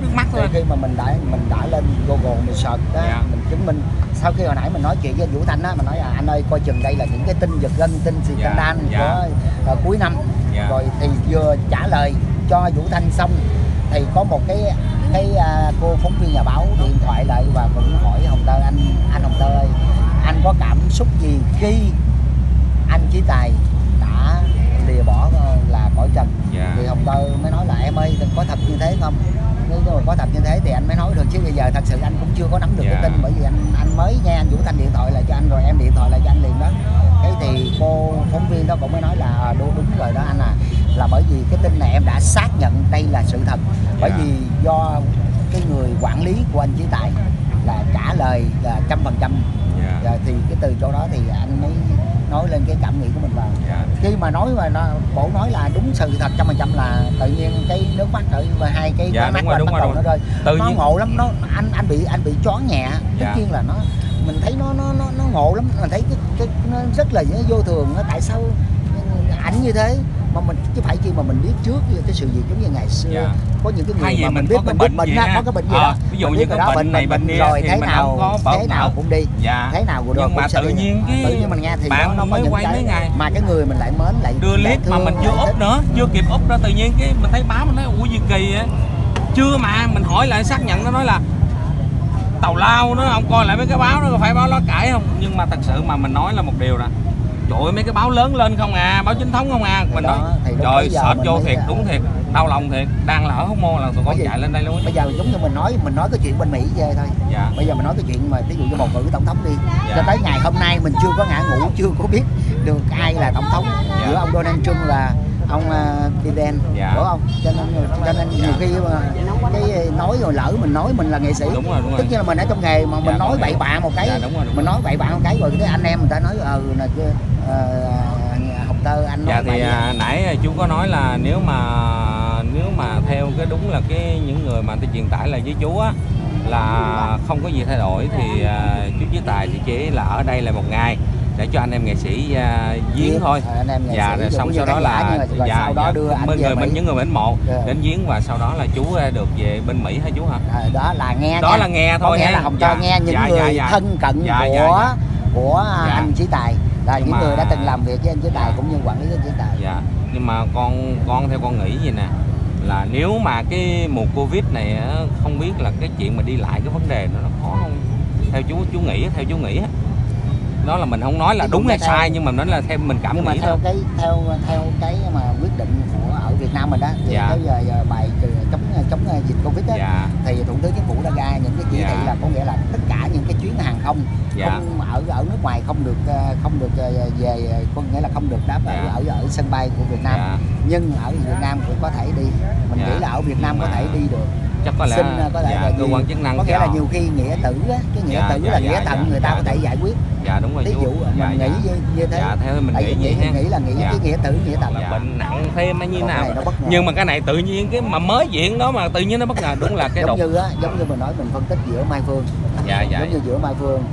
nước mắt thôi. Khi mà mình đã lên Google mình search đó, yeah, mình chứng minh. Sau khi hồi nãy mình nói chuyện với Vũ Thanh á, mình nói à, anh ơi coi chừng đây là những cái tin giật gân, tin scandal của cuối năm. Rồi thì vừa trả lời cho Vũ Thanh xong thì có một cái cô phóng viên nhà báo điện thoại lại và cũng hỏi Hồng Tơ, anh Hồng Tơ ơi, anh có cảm xúc gì khi anh Chí Tài đã lìa bỏ là cõi trần? Thì Hồng Tơ mới nói là em ơi, có thật như thế không? Nếu mà có thật như thế thì anh mới nói được, chứ bây giờ thật sự anh cũng chưa có nắm được cái tin, bởi vì anh mới nghe anh Vũ Thanh điện thoại lại cho anh, rồi em điện thoại lại cho anh liền đó. Thế thì cô phóng viên đó cũng mới nói là đúng rồi đó anh à, là bởi vì cái tin này em đã xác nhận đây là sự thật, bởi vì do cái người quản lý của anh Chí Tài là trả lời là 100%. Thì cái từ chỗ đó thì anh mới nói lên cái cảm nghĩ của mình vào. Khi mà nói bổ nói là đúng sự thật 100% là tự nhiên cái nước mắt tự và hai cái mắt rồi, bắt đầu nó rơi. Tự nó nhiên... ngộ lắm, nó anh bị choáng nhẹ. Tất nhiên là nó mình thấy nó ngộ lắm, mình thấy cái nó rất là vô thường. Tại sao ảnh như thế mà mình chứ phải khi mà mình biết trước cái sự việc giống như ngày xưa, có những cái người mà mình biết có bệnh á, có cái bệnh gì đó, ví dụ như cái đó, bệnh này bệnh kia rồi thế nào cũng đi, thế nào cũng được. Nhưng mà tự nhiên mình nghe thì bạn nó mới quay mấy ngày mà cái người mình lại mến lại đưa clip mà mình chưa up nữa, chưa kịp up đó, tự nhiên cái mình thấy báo, mình thấy ủa gì kỳ á, chưa mà mình hỏi lại xác nhận, nó nói là tào lao nó không coi lại mấy cái báo nó phải báo lá cải không. Nhưng mà thật sự mà mình nói là một điều nè, trời ơi, mấy cái báo lớn lên không à, báo chính thống không à, mình đó, nói trời sợ vô thiệt, đúng thiệt, đau lòng thiệt, đang là ở Hóc Môn là tụi con chạy lên đây luôn. Bây giờ giống như mình nói cái chuyện bên Mỹ về thôi. Bây giờ mình nói cái chuyện mà ví dụ như bầu cử tổng thống đi, cho tới ngày hôm nay mình chưa có ngả ngũ, chưa có biết được ai là tổng thống, giữa ông Donald Trump và ông Biden, đúng không? Cho nên nhiều khi cái nói rồi lỡ mình nói mình là nghệ sĩ, đúng rồi. Tức là mình ở trong nghề mà mình nói bậy bạ một cái, đúng rồi. Mình nói bậy bạ một cái rồi cái anh em người ta nói là Hồng Tơ anh nói thì nãy chú có nói là nếu mà theo cái đúng là cái những người mà tôi truyền tải là với chú á là không có gì thay đổi thì chú Chí Tài thì chỉ là ở đây là một ngày để cho anh em nghệ sĩ viếng thôi, rồi xong sau đó là sau đó đưa anh về Mỹ, những người mến mộ đến viếng và sau đó là chú được về bên Mỹ hả chú hả? Đó là nghe, đó là nghe thôi, nghe là Hồng Tơ nghe những người thân cận của anh Chí Tài, là những người đã từng làm việc với anh Chí Tài cũng như quản lý với anh Chí Tài. Nhưng mà con theo con nghĩ gì nè, là nếu mà cái mùa Covid này không biết là cái chuyện mà đi lại cái vấn đề nó khó không? Theo chú nghĩ đó là mình không nói là đúng hay sai, nhưng mà nó là theo mình cảm nghĩ thôi. Nhưng mà theo cái mà quyết định của ở Việt Nam mình đó, thì giờ bài chống dịch Covid đó, thì Thủ tướng Chính phủ đã ra những cái chỉ thị là có nghĩa là tất cả những cái chuyến hàng không, không ở nước ngoài không được về, có nghĩa là không được đáp ở sân bay của Việt Nam. Nhưng ở Việt Nam cũng có thể đi, mình nghĩ là ở Việt Nam có thể đi được. Chắc có lẽ cơ quan chức năng có nghĩa là nhiều khi nghĩa tử á, cái nghĩa tử là nghĩa tận, người ta có thể giải quyết. Đúng rồi, ví dụ mình nghĩ như thế. Theo mình nghĩ là nghĩ cái nghĩa tử nghĩa tận là bệnh nặng thêm hay như nào. Nhưng mà cái này tự nhiên cái mà mới diện đó mà tự nhiên nó bất ngờ, đúng là cái đột. Giống như mình nói, mình phân tích giữa Mai Phương. Giống như giữa Mai Phương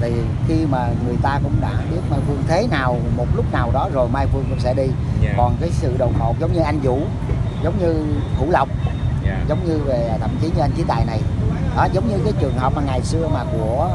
thì khi mà người ta cũng đã biết Mai Phương thế nào một lúc nào đó rồi Mai Phương cũng sẽ đi. Còn cái sự đột ngột giống như anh Vũ, giống như Vũ Lộc, giống như về thậm chí như anh Chí Tài này đó, giống như cái trường hợp mà ngày xưa mà của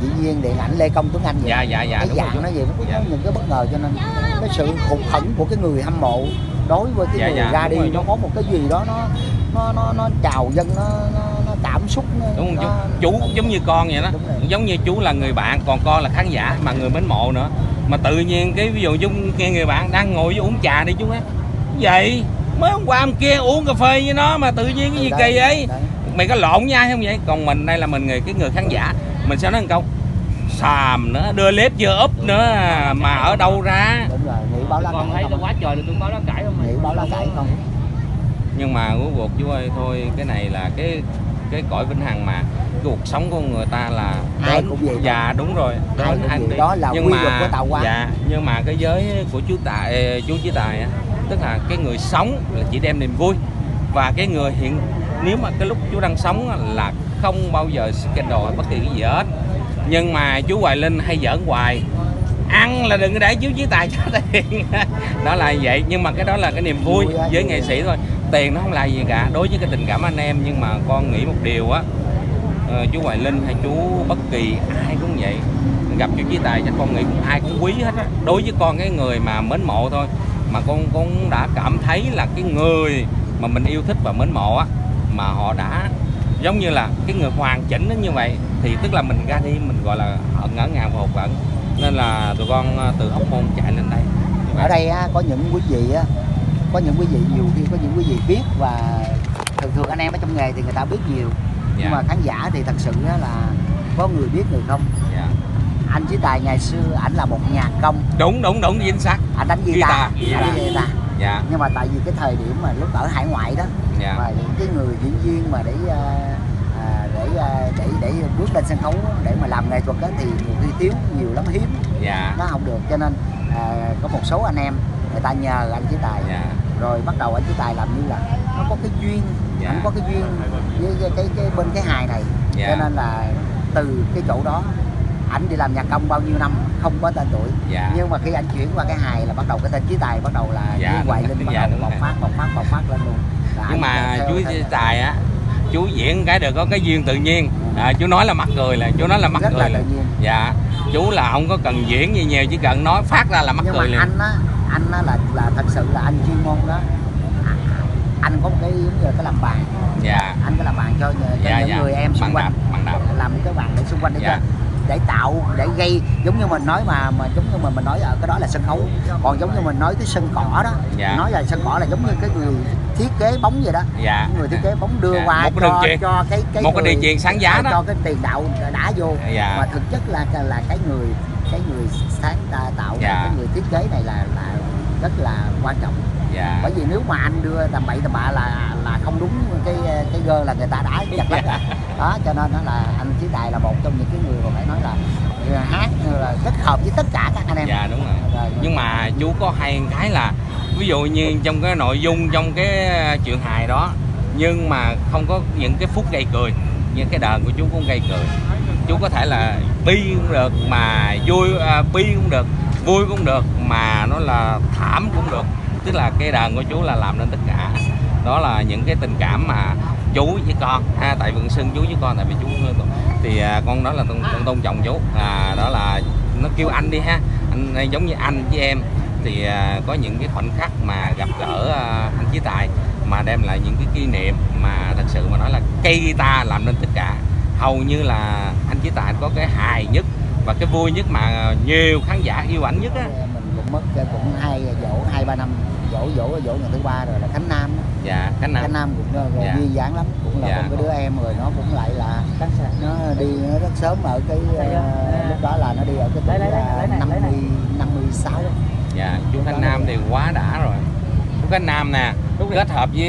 diễn viên điện ảnh Lê Công Tuấn Anh vậy. Cái dạng nó vậy, nó có những cái bất ngờ, cho nên cái sự hụt hẫng của cái người hâm mộ đối với cái người ra đi nó có một cái gì đó nó trào dâng, nó cảm xúc, đúng không chú? Giống như con vậy đó, giống như chú là người bạn, còn con là khán giả mà người mến mộ nữa, mà tự nhiên cái ví dụ chú nghe người bạn đang ngồi với uống trà đi chú ấy vậy, mới hôm qua hôm kia uống cà phê với nó mà tự nhiên cái gì kỳ ấy, mày có lộn với ai không vậy? Còn mình đây là mình cái người khán giả, mình sẽ nói câu xàm nữa, đưa clip vừa up nữa mà ở đâu ra. Đúng rồi, nghĩ báo lá cải không? Thấy nó quá trời là tôi báo lá cải không? Nghĩ báo lá cải không? Nhưng mà rốt cuộc chú ơi, thôi cái này là cái cõi vĩnh hằng mà cuộc sống của người ta là ai cũng vậy. Đúng rồi, ai cũng vậy. Đó là quy luật của tạo hóa. Nhưng mà cái giới của chú Chí Tài á, tức là cái người sống là chỉ đem niềm vui, và cái người nếu mà cái lúc chú đang sống là không bao giờ scandal bất kỳ cái gì hết. Nhưng mà chú Hoài Linh hay giỡn hoài, ăn là đừng để chú Chí Tài trả tiền đó là vậy. Nhưng mà cái đó là cái niềm vui với nghệ sĩ thôi, tiền nó không là gì cả đối với cái tình cảm anh em. Nhưng mà con nghĩ một điều á, chú Hoài Linh hay chú bất kỳ ai cũng vậy, gặp chú Chí Tài chắc con nghĩ ai cũng quý hết á. Đối với con, cái người mà mến mộ thôi mà con đã cảm thấy là cái người mà mình yêu thích và mến mộ á, mà họ đã giống như là cái người hoàn chỉnh đến như vậy thì tức là mình ra đi mình gọi là ngỡ ngàng và hụt hẫng. Nên là tụi con từ Hóc Môn chạy lên đây. Ở đây á, có những quý vị á, có những quý vị nhiều khi có những quý vị biết, và thường thường anh em ở trong nghề thì người ta biết nhiều, nhưng mà khán giả thì thật sự á, là có người biết người không. Anh Chí Tài ngày xưa ảnh là một nhạc công, đúng chính xác, ảnh đánh guitar. Dạ. Nhưng mà tại vì cái thời điểm mà lúc ở hải ngoại đó, và những cái người diễn viên mà để bước lên sân khấu để mà làm nghệ thuật đó thì nhiều khi thiếu, nhiều lắm, hiếm, nó không được. Cho nên có một số anh em người ta nhờ anh Chí Tài, rồi bắt đầu anh Chí Tài làm như là nó có cái duyên, ảnh có cái duyên với cái bên cái hài này. Cho nên là từ cái chỗ đó ảnh đi làm nhạc công bao nhiêu năm không có tên tuổi, nhưng mà khi ảnh chuyển qua cái hài là bắt đầu cái tên Chí Tài bắt đầu là Hoài Linh bắt đầu bộc phát lên luôn. Là nhưng mà chú Chí Tài á, chú diễn cái được có cái duyên tự nhiên, chú nói là mắc cười, là chú nói là mắc cười, dạ chú là không có cần diễn gì nhiều, chỉ cần nói phát ra là mắc cười liền. Anh á, là thật sự là anh chuyên môn đó, anh có một cái làm bài, anh có làm bài cho những người em xung quanh, làm cái bàn để xung quanh để cho để tạo, để gây, giống như mình nói mà giống như mình nói ở cái đó là sân khấu, còn giống như mình nói cái sân cỏ đó, nói là sân cỏ là giống như cái người thiết kế bóng vậy đó, người thiết kế bóng đưa qua một cho cái một người, cái điều kiện sáng giá đó, cho cái tiền đạo đã vô, mà thực chất là cái người sáng tạo, cái người thiết kế này là rất là quan trọng. Bởi vì nếu mà anh đưa tầm bậy tầm bạ là không đúng cái gơ là người ta đã giật lắm đó. Cho nên đó là anh Chí Tài là một trong những cái người mà phải nói là hát là rất hợp với tất cả các anh em. Dạ đúng rồi. Nhưng mà chú có hay cái là ví dụ như trong cái nội dung, trong cái chuyện hài đó, nhưng mà không có những cái phút gây cười, những cái đờn của chú cũng gây cười. Chú có thể là bi cũng được mà vui, bi cũng được, vui cũng được mà nó là thảm cũng được. Tức là cái đờn của chú là làm nên tất cả. Đó là những cái tình cảm mà chú với con ha, tại Vượng Sưng chú với con, tại vì chú thì con đó là con tôn trọng chú, đó là nó kêu anh đi ha, anh giống như anh với em. Thì có những cái khoảnh khắc mà gặp gỡ anh Chí Tài mà đem lại những cái kỷ niệm mà thật sự mà nói là cây guitar làm nên tất cả. Hầu như là anh Chí Tài có cái hài nhất và cái vui nhất mà nhiều khán giả yêu ảnh nhất á. Mình cũng mất cũng 2-3 năm dỗ ngày thứ 3 rồi là Khánh Nam. Dạ, Khánh Nam cũng duyên dáng lắm, cũng là một cái đứa em rồi, nó cũng lại là nó đi nó rất sớm ở cái lúc đó là nó đi ở cái tuổi 56. Dạ, chú Khánh Nam thì quá đã rồi. Chú Khánh Nam nè, kết hợp với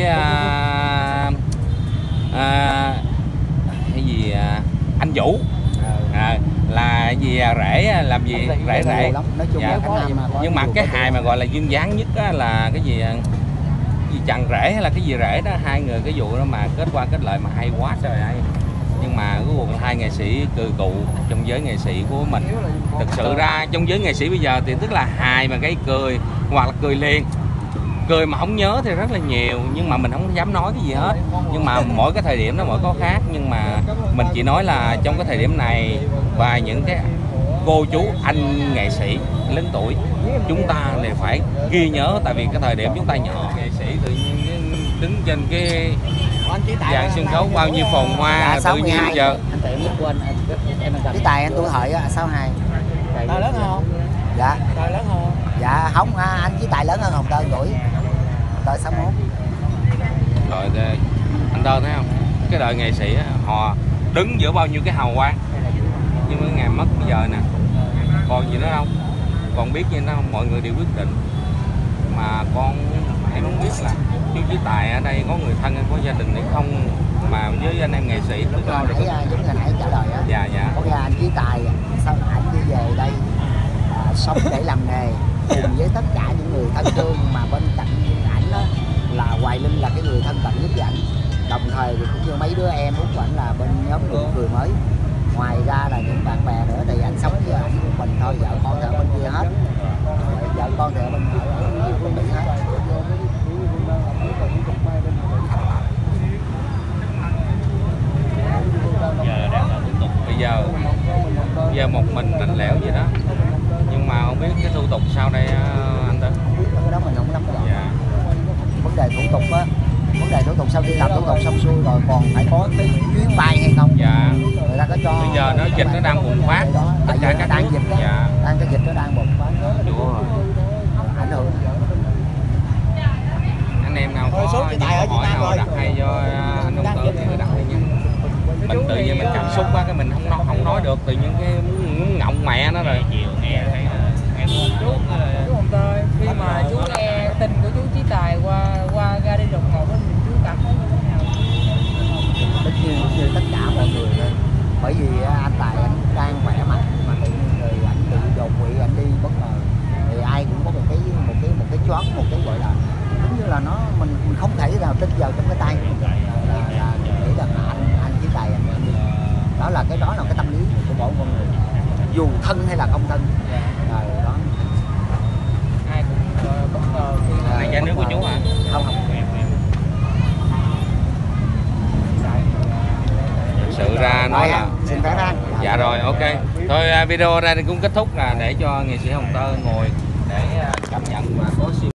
cái gì anh Vũ là gì rễ làm gì rễ nhưng mà cái hài mà gọi là duyên dáng nhất đó là cái gì chằng rễ hay là cái gì rễ đó, hai người cái vụ đó mà kết qua kết lại mà hay quá trời hay. Nhưng mà cuối cùng hai nghệ sĩ cừ cụ trong giới nghệ sĩ của mình. Thực sự ra trong giới nghệ sĩ bây giờ thì tức là hài mà gây cười hoặc là cười liền, cười mà không nhớ thì rất là nhiều, nhưng mà mình không dám nói cái gì hết. Nhưng mà mỗi cái thời điểm nó mỗi có khác, nhưng mà mình chỉ nói là trong cái thời điểm này và những cái cô chú anh nghệ sĩ lớn tuổi chúng ta thì phải ghi nhớ, tại vì cái thời điểm chúng ta nhỏ, nghệ sĩ tự nhiên đứng trên cái dàn sân khấu bao nhiêu phồn hoa tự nhiên giờ. Anh Tài em quên, Chí Tài anh tuổi hợi á, 62. Tài lớn không? Dạ. Tài lớn không? Dạ không, anh Chí Tài lớn hơn Hồng Tơ tuổi. Đời 61. Rồi anh Tơ thấy không? Cái đời nghệ sĩ á, họ đứng giữa bao nhiêu cái hào quang. Nhưng mà ngày mất bây giờ nè, còn gì nữa không? Còn biết gì nữa không? Mọi người đều quyết định. Mà con hãy muốn biết là chú Chí Tài ở đây có người thân hay có gia đình hay không, mà với anh em nghệ sĩ lúc đó được. Giống hồi nãy trả lời á. Dạ dạ. Có nhà anh Chí Tài sao ảnh đi về đây sống để làm nghề cùng với tất cả những người thân thương mà bên cạnh ảnh đó là Hoài Linh là cái người thân cận nhất với ảnh, đồng thời thì cũng như mấy đứa em út của ảnh là bên nhóm Nụ Cười Mới. Ngoài ra là những bạn bè nữa thì anh sống với ảnh một mình thôi, vợ con thì ở bên kia hết, vợ con thì ở bên kia hết. Giờ đang là thủ tục bây giờ một mình lạnh lẽo vậy đó, nhưng mà không biết cái thủ tục sau đây anh ta. Cái đó mình không nắm rõ. Dạ. Vấn đề thủ tục á, vấn đề thủ tục sau khi làm thủ tục xong xuôi rồi còn phải có cái chuyến bay hay không. Dạ. Người ta có cho. Bây giờ nó dịch nó đang bùng phát. Tất cả các đang dịch đó. Dạ. Đang cái dịch nó đang bùng phát. Ảnh hưởng. Anh em nào có những hỏi nào đặt hay cho anh Hồng Tơ thì đặt đi nha. Mình tự nhiên mình cảm xúc quá cái mình không nói được, tự nhiên cái muốn ngọng mẹ nó rồi. Chiều nghe thấy chú Hồng Tơ, khi mà chú nghe tin của chú Chí Tài qua ra đi đồng hồ, chú cảm thấy như thế nào? Tất nhiên như tất cả mọi người thôi, bởi vì anh Tài anh đang khỏe mạnh mà tự nhiên người anh bị đột quỵ, anh đi bất ngờ thì ai cũng có một cái choáng, một cái gọi là giống như là nó mình không thể nào tin vào trong cái tay là nghĩ rằng anh Chí Tài anh đi. Đó là cái tâm lý của mỗi con người dù thân hay là không thân. Rồi đó ai cũng bất ngờ khi này ra nước của chú hả? Không thực sự ra nói là xin phép anh. Dạ rồi, ok thôi video ra thì cũng kết thúc, là để cho nghệ sĩ Hồng Tơ ngồi để cảm nhận và có